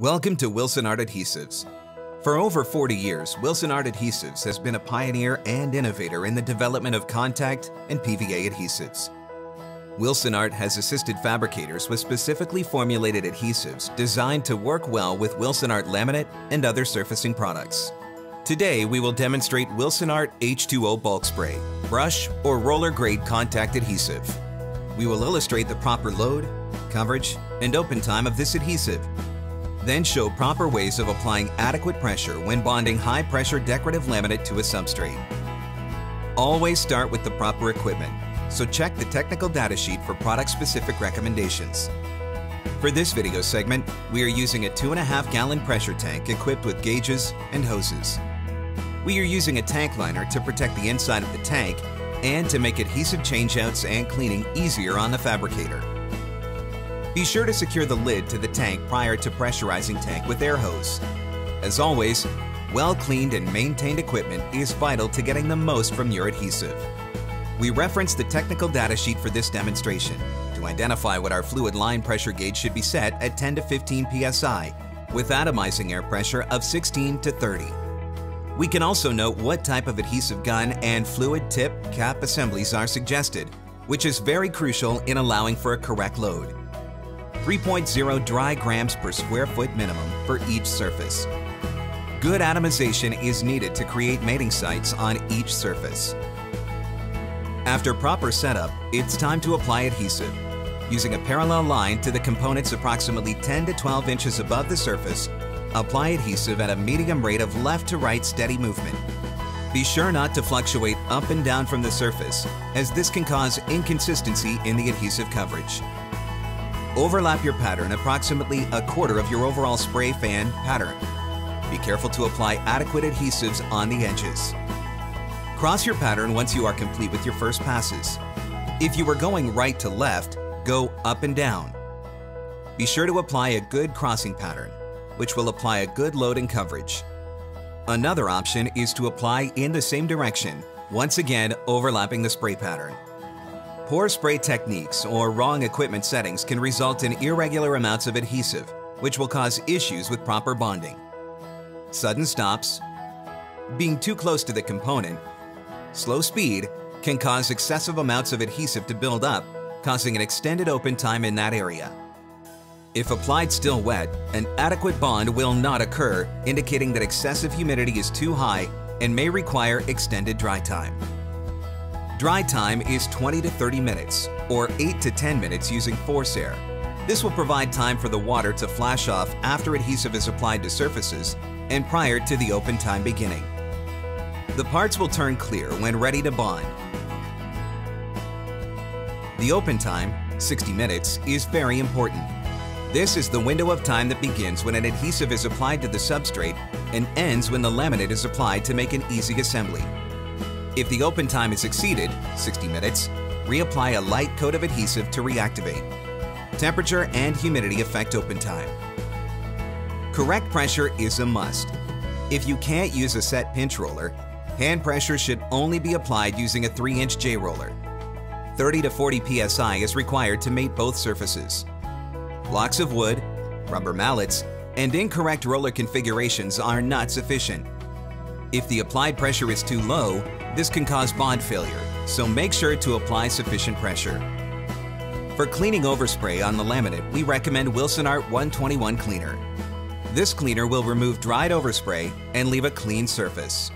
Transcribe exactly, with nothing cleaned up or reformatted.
Welcome to Wilsonart Adhesives. For over forty years, Wilsonart Adhesives has been a pioneer and innovator in the development of contact and P V A adhesives. Wilsonart has assisted fabricators with specifically formulated adhesives designed to work well with Wilsonart laminate and other surfacing products. Today, we will demonstrate Wilsonart H two O bulk spray, brush or roller grade contact adhesive. We will illustrate the proper load, coverage, and open time of this adhesive. Then show proper ways of applying adequate pressure when bonding high-pressure decorative laminate to a substrate. Always start with the proper equipment, so check the technical data sheet for product-specific recommendations. For this video segment, we are using a two and a half gallon pressure tank equipped with gauges and hoses. We are using a tank liner to protect the inside of the tank and to make adhesive changeouts and cleaning easier on the fabricator. Be sure to secure the lid to the tank prior to pressurizing tank with air hose. As always, well-cleaned and maintained equipment is vital to getting the most from your adhesive. We reference the technical data sheet for this demonstration to identify what our fluid line pressure gauge should be set at ten to fifteen P S I with atomizing air pressure of sixteen to thirty. We can also note what type of adhesive gun and fluid tip cap assemblies are suggested, which is very crucial in allowing for a correct load. three point zero dry grams per square foot minimum for each surface. Good atomization is needed to create mating sites on each surface. After proper setup, it's time to apply adhesive. Using a parallel line to the components approximately ten to twelve inches above the surface, apply adhesive at a medium rate of left to right steady movement. Be sure not to fluctuate up and down from the surface, as this can cause inconsistency in the adhesive coverage. Overlap your pattern approximately a quarter of your overall spray fan pattern. Be careful to apply adequate adhesives on the edges. Cross your pattern once you are complete with your first passes. If you are going right to left, go up and down. Be sure to apply a good crossing pattern, which will apply a good load and coverage. Another option is to apply in the same direction, once again overlapping the spray pattern. Poor spray techniques or wrong equipment settings can result in irregular amounts of adhesive, which will cause issues with proper bonding. Sudden stops, being too close to the component, slow speed can cause excessive amounts of adhesive to build up, causing an extended open time in that area. If applied still wet, an adequate bond will not occur, indicating that excessive humidity is too high and may require extended dry time. Dry time is twenty to thirty minutes, or eight to ten minutes using force air. This will provide time for the water to flash off after adhesive is applied to surfaces and prior to the open time beginning. The parts will turn clear when ready to bond. The open time, sixty minutes, is very important. This is the window of time that begins when an adhesive is applied to the substrate and ends when the laminate is applied to make an easy assembly. If the open time is exceeded, sixty minutes, reapply a light coat of adhesive to reactivate. Temperature and humidity affect open time. Correct pressure is a must. If you can't use a set pinch roller, hand pressure should only be applied using a three inch J roller. thirty to forty P S I is required to mate both surfaces. Blocks of wood, rubber mallets, and incorrect roller configurations are not sufficient. If the applied pressure is too low, this can cause bond failure, so make sure to apply sufficient pressure. For cleaning overspray on the laminate, we recommend Wilsonart one twenty-one Cleaner. This cleaner will remove dried overspray and leave a clean surface.